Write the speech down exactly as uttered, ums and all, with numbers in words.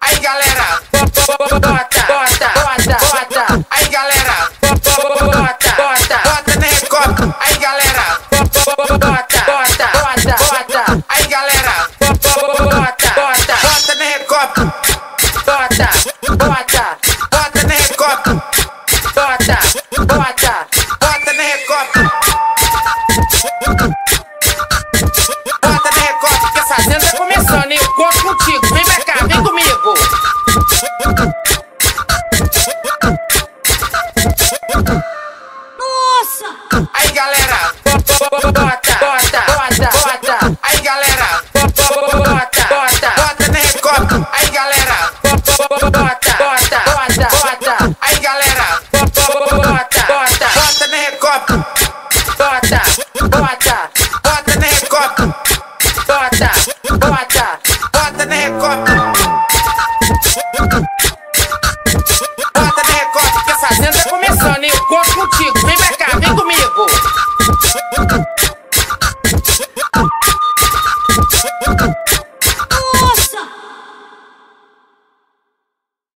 Aí galera, bota, bota, bota, bota. Aí galera, bota, bota, bota, bota na Record. Aí galera, bota, bota, bota, bota, bota. Aí galera, bota, bota, bota, bota na Record. Bota, bota, bota na Record. Bota, bota, bota na Record. Bota na Record, porque a fazenda tá começando e eu conto contigo. Vem pra cá, vem comigo.